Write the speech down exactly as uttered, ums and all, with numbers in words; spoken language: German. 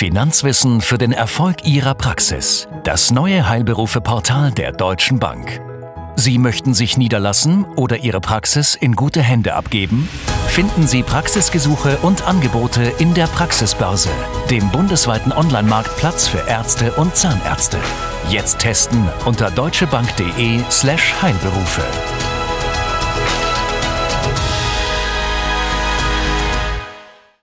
Finanzwissen für den Erfolg Ihrer Praxis. Das neue Heilberufe-Portal der Deutschen Bank. Sie möchten sich niederlassen oder Ihre Praxis in gute Hände abgeben? Finden Sie Praxisgesuche und Angebote in der Praxisbörse, dem bundesweiten Online-Marktplatz für Ärzte und Zahnärzte. Jetzt testen unter deutschebank punkt de slash Heilberufe.